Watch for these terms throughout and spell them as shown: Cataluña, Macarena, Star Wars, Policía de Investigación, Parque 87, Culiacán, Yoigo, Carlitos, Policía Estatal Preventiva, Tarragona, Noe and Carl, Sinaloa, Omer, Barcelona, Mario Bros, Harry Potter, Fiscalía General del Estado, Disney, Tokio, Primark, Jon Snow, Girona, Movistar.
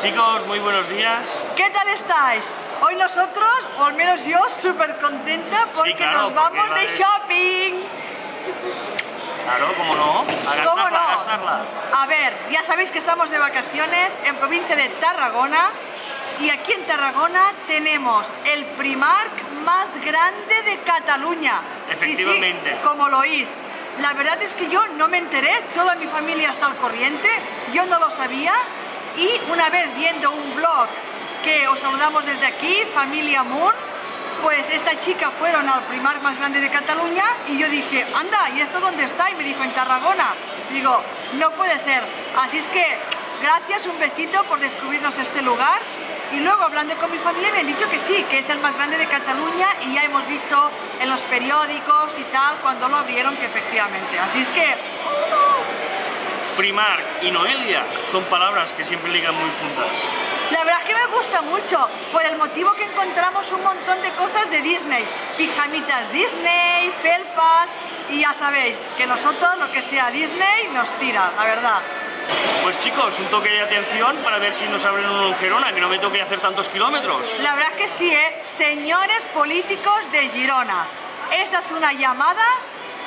Chicos, muy buenos días. ¿Qué tal estáis? Hoy nosotros, o al menos yo, súper contenta porque sí, claro, nos vamos porque de shopping. Claro, ¿cómo no? A gastarla, ¿cómo no? A gastarla. A ver, ya sabéis que estamos de vacaciones en provincia de Tarragona y aquí en Tarragona tenemos el Primark más grande de Cataluña. Efectivamente. Sí, sí, como lo oís. La verdad es que yo no me enteré, toda mi familia está al corriente, yo no lo sabía. Y una vez viendo un blog que os saludamos desde aquí, Familia Moon, pues esta chica fueron al Primark más grande de Cataluña y yo dije, anda, ¿y esto dónde está? Y me dijo, en Tarragona. Digo, no puede ser. Así es que gracias, un besito por descubrirnos este lugar. Y luego hablando con mi familia me han dicho que sí, que es el más grande de Cataluña y ya hemos visto en los periódicos y tal cuando lo abrieron que efectivamente. Así es que... Primark y Noelia son palabras que siempre ligan muy juntas. La verdad es que me gusta mucho, por el motivo que encontramos un montón de cosas de Disney. Pijamitas Disney, felpas y ya sabéis que nosotros lo que sea Disney nos tira, la verdad. Pues chicos, un toque de atención para ver si nos abren uno en Girona, que no me toque hacer tantos kilómetros. La verdad es que sí, ¿eh? Señores políticos de Girona, esta es una llamada,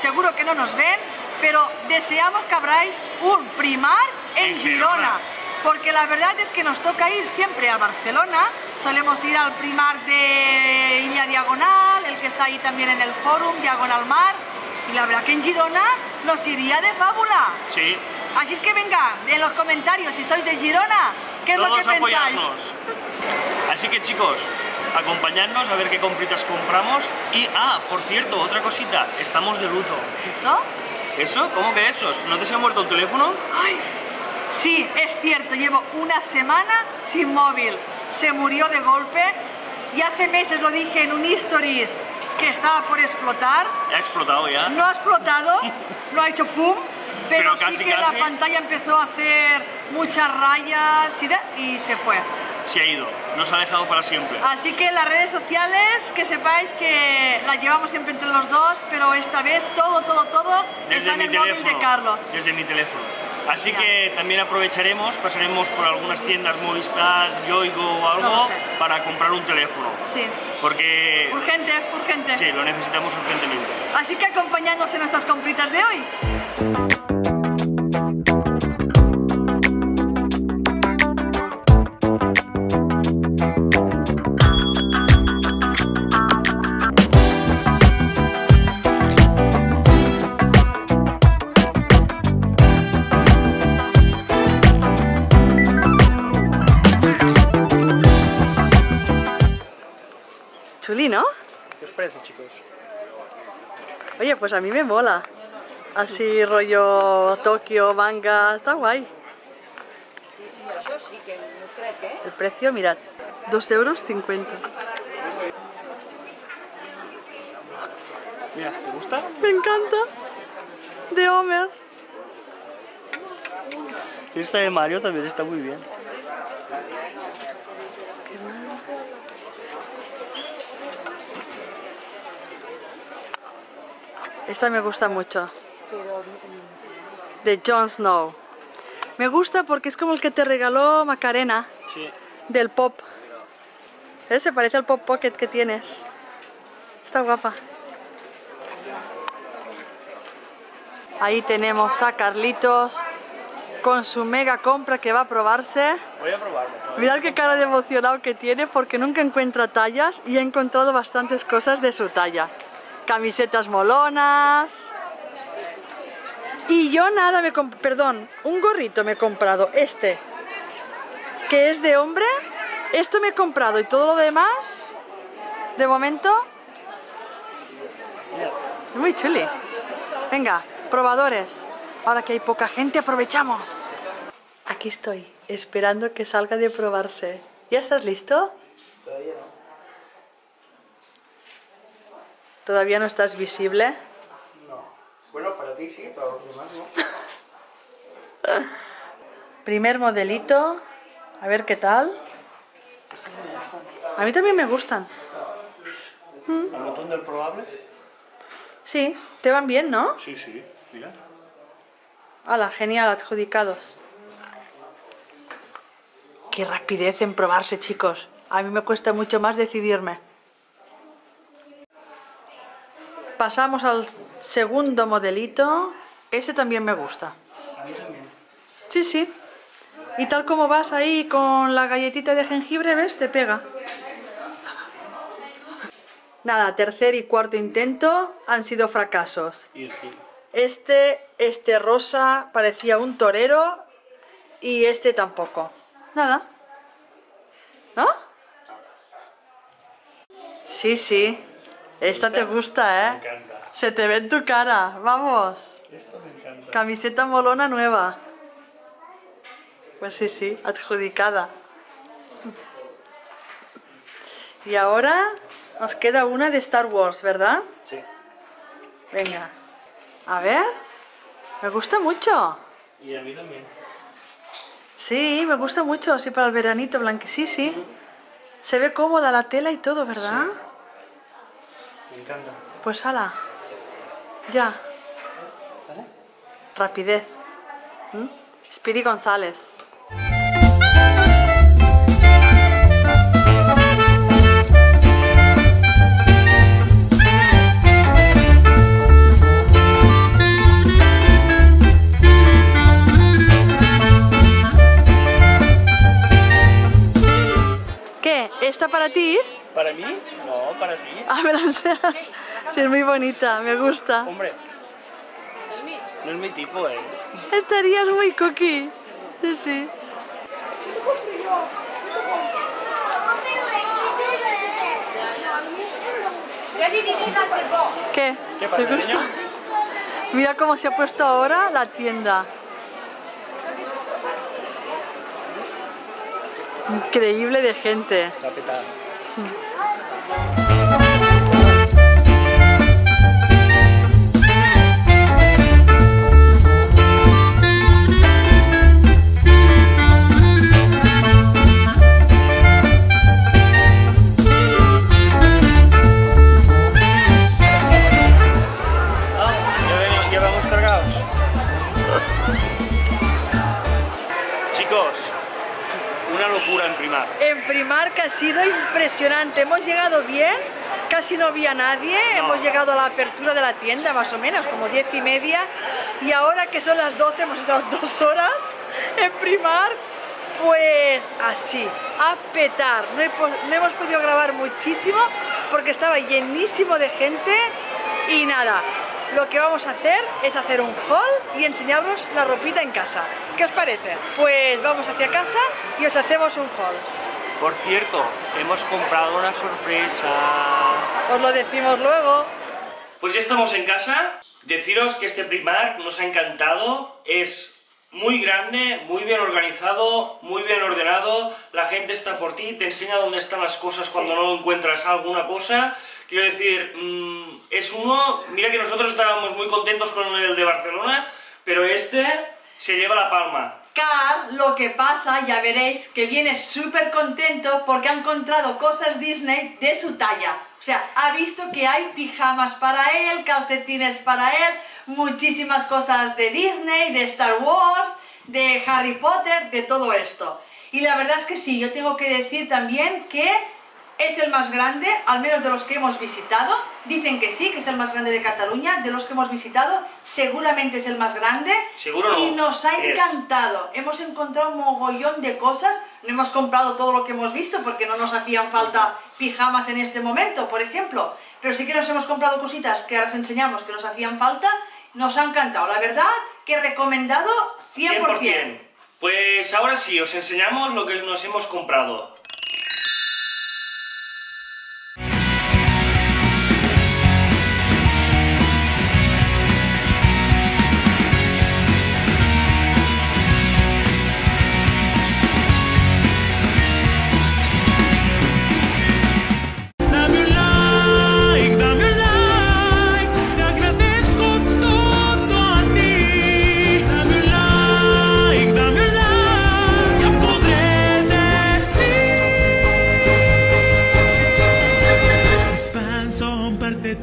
seguro que no nos ven, pero deseamos que abráis un Primark en Girona, porque la verdad es que nos toca ir siempre a Barcelona, solemos ir al Primark de Illa Diagonal, el que está ahí también en el Fórum, Diagonal Mar, y la verdad que en Girona nos iría de fábula. Sí. Así es que venga, en los comentarios, si sois de Girona, ¿qué es lo que pensáis? Así que chicos, acompañadnos a ver qué compritas compramos. Y, por cierto, otra cosita, estamos de luto. ¿Eso? ¿Eso? ¿Cómo que eso? ¿No te se ha muerto el teléfono? Ay, sí, es cierto, llevo una semana sin móvil. Se murió de golpe y hace meses lo dije en un stories que estaba por explotar. ¿Ha explotado ya? No ha explotado, no ha hecho pum. Pero casi, sí que casi. La pantalla empezó a hacer muchas rayas y se fue. Se ha ido, nos ha dejado para siempre. Así que las redes sociales, que sepáis que las llevamos siempre entre los dos, pero esta vez todo está en el móvil de Carlos. Desde mi teléfono. Así que también aprovecharemos, pasaremos por algunas tiendas Movistar, Yoigo o algo, no sé, para comprar un teléfono. Sí. Porque... urgente, urgente. Sí, lo necesitamos urgentemente. Así que acompañándonos en nuestras compritas de hoy. Chuli, ¿no? ¿Qué os parece, chicos? Oye, pues a mí me mola. Así rollo Tokio, manga, está guay. Sí, eso sí que no creo que... El precio, mirad, 2,50 €. Mira, ¿te gusta? Me encanta. De Omer. Esta de Mario también está muy bien. ¿Qué más? Esta me gusta mucho. De Jon Snow. Me gusta porque es como el que te regaló Macarena. Sí. Del pop. Se parece al pop pocket que tienes. Está guapa. Ahí tenemos a Carlitos con su mega compra que va a probarse. Voy a probarlo. Mirad qué cara de emocionado que tiene porque nunca encuentra tallas y ha encontrado bastantes cosas de su talla. Camisetas molonas. Y yo nada, perdón, un gorrito me he comprado, este, que es de hombre, esto me he comprado y todo lo demás, de momento, es muy chuli. Venga, probadores, ahora que hay poca gente aprovechamos. Aquí estoy, esperando que salga de probarse. ¿Ya estás listo? Todavía no. ¿Todavía no estás visible? No. Bueno, para ti sí, para los demás no. Primer modelito. A ver qué tal. Estos me gustan. A mí también me gustan. ¿El botón del probable? Sí. Te van bien, ¿no? Sí, sí. Mira. Hala, genial, adjudicados. Qué rapidez en probarse, chicos. A mí me cuesta mucho más decidirme. Pasamos al segundo modelito. Ese también me gusta. A mí también. Sí, sí. Y tal como vas ahí con la galletita de jengibre, ¿ves? Te pega. Nada, tercer y cuarto intento han sido fracasos. Este rosa parecía un torero y este tampoco. Nada. ¿No? Sí, sí. Esta te gusta, ¿eh? Me encanta. Se te ve en tu cara. Vamos. Esta me encanta. Camiseta molona nueva. Pues sí, sí, adjudicada. Y ahora nos queda una de Star Wars, ¿verdad? Sí. Venga. A ver. Me gusta mucho. Y a mí también. Sí, me gusta mucho, así para el veranito blanque. Sí, sí. Se ve cómoda la tela y todo, ¿verdad? Sí. Me encanta. Pues ala. Ya. ¿Vale? Rapidez. ¿Mm? Spiri González. ¿Está para ti? ¿Para mí? No, para ti. A ver, o sea, sí, es muy bonita, me gusta. Hombre, no es mi tipo, ¿eh? Estarías muy cookie. Sí, sí. ¿Qué? ¿Qué pasa, ¿te gusta? Mira cómo se ha puesto ahora la tienda. Increíble de gente. Está petada. Sí. Ya vamos cargados. Chicos. Una locura en Primark. En Primark ha sido impresionante. Hemos llegado bien, casi no había nadie. No. Hemos llegado a la apertura de la tienda, más o menos, como 10:30. Y ahora que son las 12, hemos estado 2 horas en Primark. Pues así, a petar. No hemos podido grabar muchísimo porque estaba llenísimo de gente. Y nada, lo que vamos a hacer es hacer un haul y enseñaros la ropita en casa. ¿Qué os parece? Pues vamos hacia casa y os hacemos un haul. Por cierto, hemos comprado una sorpresa. Os lo decimos luego. Pues ya estamos en casa. Deciros que este Primark nos ha encantado. Es muy grande, muy bien organizado, muy bien ordenado. La gente está por ti, te enseña dónde están las cosas cuando no encuentras alguna cosa. Quiero decir, es uno... Mira que nosotros estábamos muy contentos con el de Barcelona, pero este se lleva la palma. Carl, lo que pasa, ya veréis, que viene súper contento porque ha encontrado cosas Disney de su talla. O sea, ha visto que hay pijamas para él, calcetines para él, muchísimas cosas de Disney, de Star Wars, de Harry Potter, de todo esto. Y la verdad es que sí, yo tengo que decir también que... es el más grande, al menos de los que hemos visitado. Dicen que sí, que es el más grande de Cataluña. De los que hemos visitado, seguramente es el más grande. Seguro. Y nos ha encantado. Hemos encontrado un mogollón de cosas. No hemos comprado todo lo que hemos visto porque no nos hacían falta pijamas en este momento, por ejemplo. Pero sí que nos hemos comprado cositas que ahora os enseñamos que nos hacían falta. Nos ha encantado. La verdad que recomendado 100%. 100%. Pues ahora sí, os enseñamos lo que nos hemos comprado.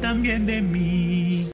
También de mí.